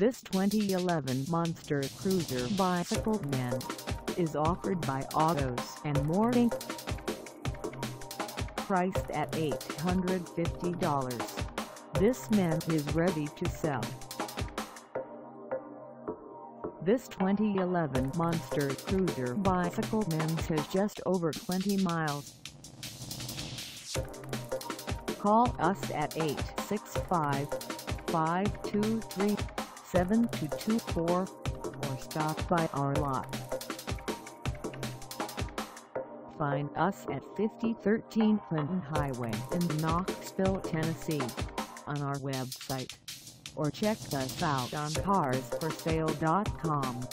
This 2011 Monster Cruiser Bicycle van is offered by Autos and More Inc. Priced at $850, this van is ready to sell. This 2011 Monster Cruiser Bicycle van has just over 20 miles. Call us at 865-523-7224 or stop by our lot. Find us at 5013 Clinton Highway in Knoxville, Tennessee on our website, or check us out on carsforsale.com.